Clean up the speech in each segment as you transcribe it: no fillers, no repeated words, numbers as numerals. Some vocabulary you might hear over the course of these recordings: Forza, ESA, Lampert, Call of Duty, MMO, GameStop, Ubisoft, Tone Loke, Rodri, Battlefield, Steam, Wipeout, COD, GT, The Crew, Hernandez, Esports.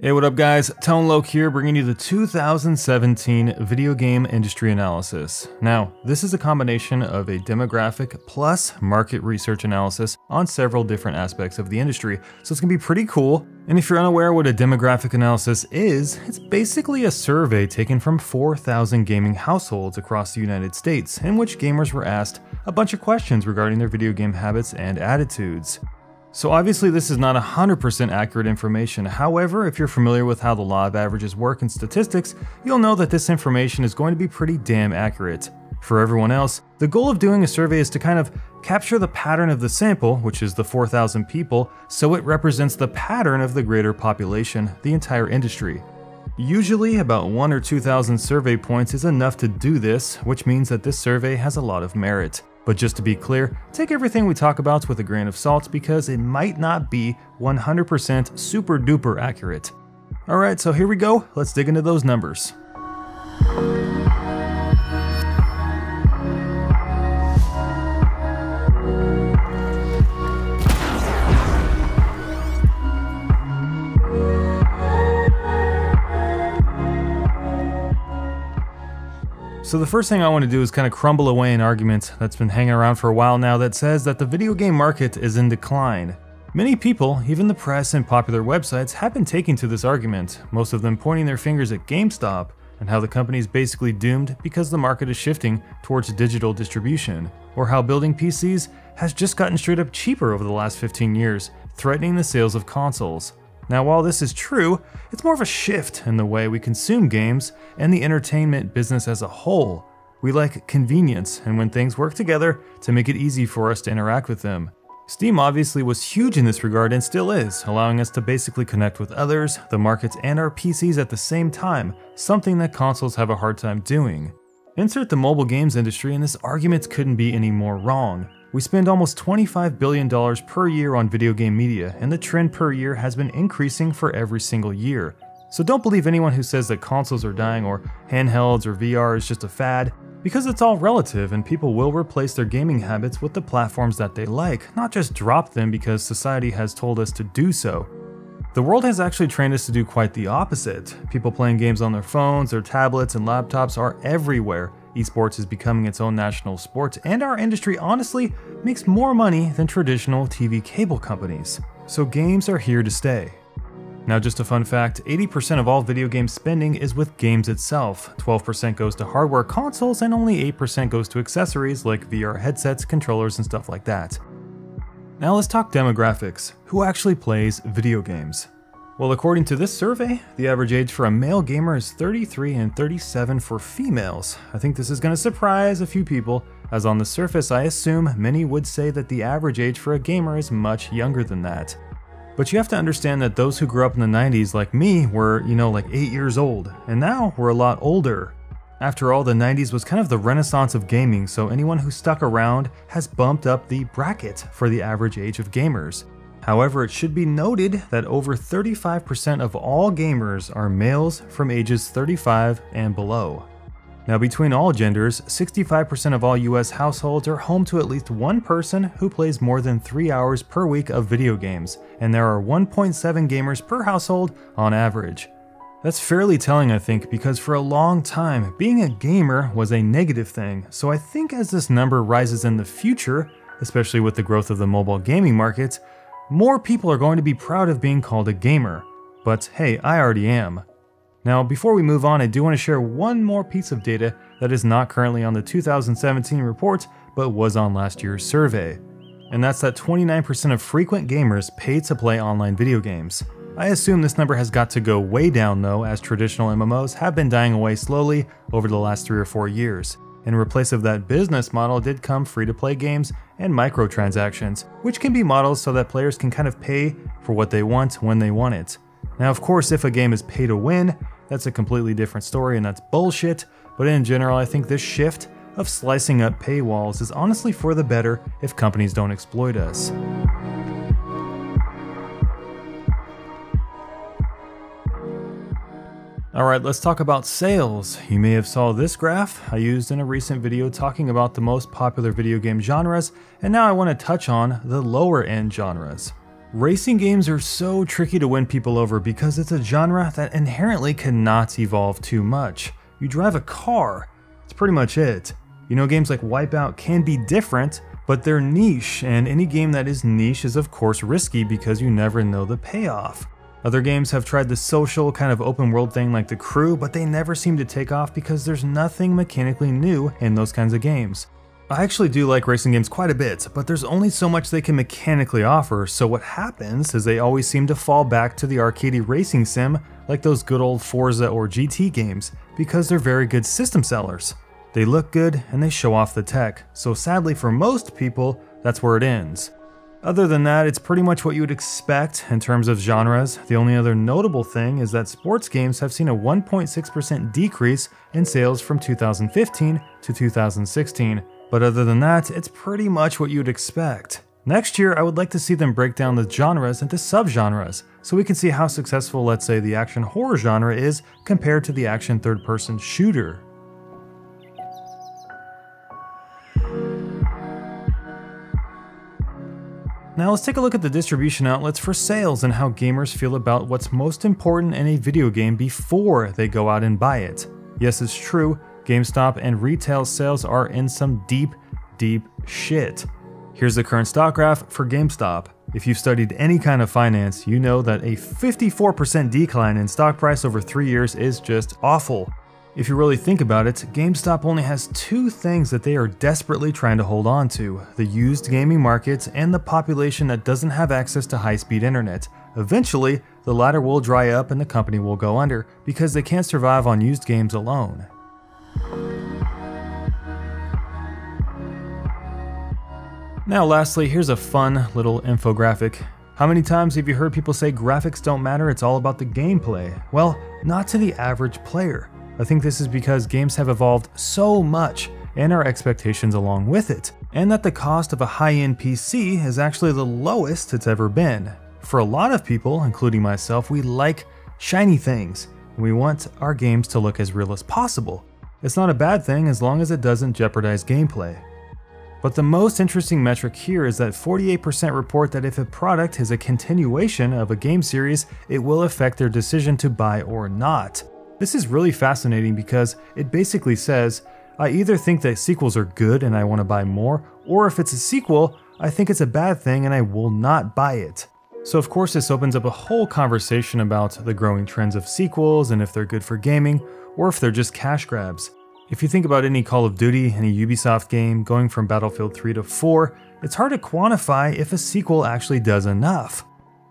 Hey, what up guys, Tone Loke here, bringing you the 2017 video game industry analysis. Now, this is a combination of a demographic plus market research analysis on several different aspects of the industry, so it's gonna be pretty cool. And if you're unaware what a demographic analysis is, it's basically a survey taken from 4,000 gaming households across the United States, in which gamers were asked a bunch of questions regarding their video game habits and attitudes. So obviously this is not 100% accurate information. However, if you're familiar with how the law of averages work in statistics, you'll know that this information is going to be pretty damn accurate. For everyone else, the goal of doing a survey is to kind of capture the pattern of the sample, which is the 4,000 people, so it represents the pattern of the greater population, the entire industry. Usually about 1,000 or 2,000 survey points is enough to do this, which means that this survey has a lot of merit. But just to be clear, take everything we talk about with a grain of salt because it might not be 100% super duper accurate. Alright, so here we go, let's dig into those numbers. So the first thing I want to do is kind of crumble away an argument that's been hanging around for a while now that says that the video game market is in decline. Many people, even the press and popular websites, have been taking to this argument, most of them pointing their fingers at GameStop and how the company is basically doomed because the market is shifting towards digital distribution, or how building PCs has just gotten straight up cheaper over the last 15 years, threatening the sales of consoles. Now, while this is true, it's more of a shift in the way we consume games and the entertainment business as a whole. We like convenience and when things work together to make it easy for us to interact with them. Steam obviously was huge in this regard and still is, allowing us to basically connect with others, the markets, and our PCs at the same time, something that consoles have a hard time doing. Insert the mobile games industry and this argument couldn't be any more wrong. We spend almost $25 billion per year on video game media, and the trend per year has been increasing for every single year. So don't believe anyone who says that consoles are dying or handhelds or VR is just a fad, because it's all relative and people will replace their gaming habits with the platforms that they like, not just drop them because society has told us to do so. The world has actually trained us to do quite the opposite. People playing games on their phones, their tablets, and laptops are everywhere. Esports is becoming its own national sport, and our industry honestly makes more money than traditional TV cable companies. So games are here to stay. Now just a fun fact, 80% of all video game spending is with games itself, 12% goes to hardware consoles, and only 8% goes to accessories like VR headsets, controllers, and stuff like that. Now let's talk demographics. Who actually plays video games? Well, according to this survey, the average age for a male gamer is 33 and 37 for females. I think this is going to surprise a few people, as on the surface I assume many would say that the average age for a gamer is much younger than that. But you have to understand that those who grew up in the 90s like me were, like 8 years old, and now we're a lot older. After all, the 90s was kind of the renaissance of gaming, so anyone who stuck around has bumped up the bracket for the average age of gamers. However, it should be noted that over 35% of all gamers are males from ages 35 and below. Now, between all genders, 65% of all US households are home to at least one person who plays more than 3 hours per week of video games, and there are 1.7 gamers per household on average. That's fairly telling, I think, because for a long time, being a gamer was a negative thing, so I think as this number rises in the future, especially with the growth of the mobile gaming market, more people are going to be proud of being called a gamer, but hey, I already am. Now, before we move on, I do want to share one more piece of data that is not currently on the 2017 report, but was on last year's survey. And that's that 29% of frequent gamers pay to play online video games. I assume this number has got to go way down though, as traditional MMOs have been dying away slowly over the last 3 or 4 years. In replace of that business model did come free-to-play games and microtransactions, which can be models so that players can kind of pay for what they want when they want it. Now of course, if a game is pay to win, that's a completely different story and that's bullshit, but in general I think this shift of slicing up paywalls is honestly for the better if companies don't exploit us. Alright, let's talk about sales. You may have saw this graph I used in a recent video talking about the most popular video game genres, and now I want to touch on the lower end genres. Racing games are so tricky to win people over because it's a genre that inherently cannot evolve too much. You drive a car, that's pretty much it. You know, games like Wipeout can be different, but they're niche, and any game that is niche is of course risky because you never know the payoff. Other games have tried the social kind of open world thing like The Crew, but they never seem to take off because there's nothing mechanically new in those kinds of games. I actually do like racing games quite a bit, but there's only so much they can mechanically offer, so what happens is they always seem to fall back to the arcadey racing sim like those good old Forza or GT games, because they're very good system sellers. They look good and they show off the tech, so sadly for most people, that's where it ends. Other than that, it's pretty much what you would expect in terms of genres. The only other notable thing is that sports games have seen a 1.6% decrease in sales from 2015 to 2016. But other than that, it's pretty much what you'd expect. Next year, I would like to see them break down the genres into subgenres, so we can see how successful, let's say, the action horror genre is compared to the action third-person shooter. Now let's take a look at the distribution outlets for sales and how gamers feel about what's most important in a video game before they go out and buy it. Yes, it's true. GameStop and retail sales are in some deep, deep shit. Here's the current stock graph for GameStop. If you've studied any kind of finance, you know that a 54% decline in stock price over 3 years is just awful. If you really think about it, GameStop only has two things that they are desperately trying to hold on to: the used gaming markets and the population that doesn't have access to high-speed internet. Eventually, the latter will dry up and the company will go under because they can't survive on used games alone. Now lastly, here's a fun little infographic. How many times have you heard people say graphics don't matter, it's all about the gameplay? Well, not to the average player. I think this is because games have evolved so much and our expectations along with it, and that the cost of a high-end PC is actually the lowest it's ever been. For a lot of people, including myself, we like shiny things, and we want our games to look as real as possible. It's not a bad thing as long as it doesn't jeopardize gameplay. But the most interesting metric here is that 48% report that if a product is a continuation of a game series, it will affect their decision to buy or not. This is really fascinating because it basically says, I either think that sequels are good and I want to buy more, or if it's a sequel, I think it's a bad thing and I will not buy it. So of course this opens up a whole conversation about the growing trends of sequels and if they're good for gaming, or if they're just cash grabs. If you think about any Call of Duty, any Ubisoft game, going from Battlefield 3 to 4, it's hard to quantify if a sequel actually does enough.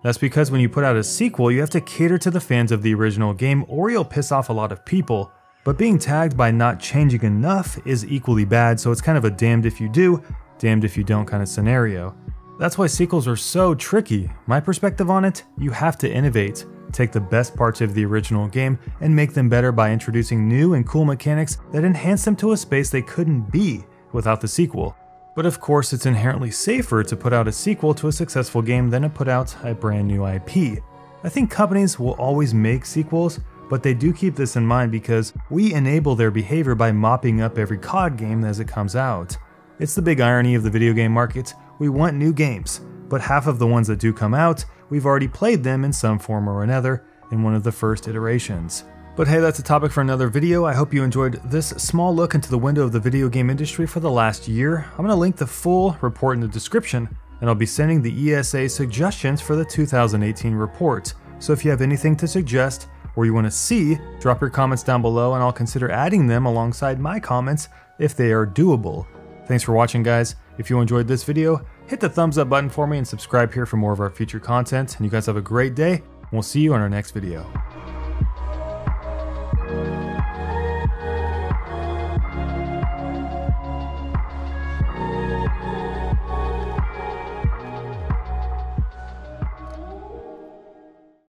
That's because when you put out a sequel, you have to cater to the fans of the original game or you'll piss off a lot of people, but being tagged by not changing enough is equally bad, so it's kind of a damned if you do, damned if you don't kind of scenario. That's why sequels are so tricky. My perspective on it, you have to innovate. Take the best parts of the original game and make them better by introducing new and cool mechanics that enhance them to a space they couldn't be without the sequel. But of course, it's inherently safer to put out a sequel to a successful game than to put out a brand new IP. I think companies will always make sequels, but they do keep this in mind because we enable their behavior by mopping up every COD game as it comes out. It's the big irony of the video game market. We want new games, but half of the ones that do come out, we've already played them in some form or another in one of the first iterations. But hey, that's a topic for another video. I hope you enjoyed this small look into the window of the video game industry for the last year. I'm going to link the full report in the description, and I'll be sending the ESA suggestions for the 2018 report. So if you have anything to suggest or you want to see, drop your comments down below and I'll consider adding them alongside my comments if they are doable. Thanks for watching, guys. If you enjoyed this video, hit the thumbs up button for me and subscribe here for more of our future content. And you guys have a great day. We'll see you on our next video.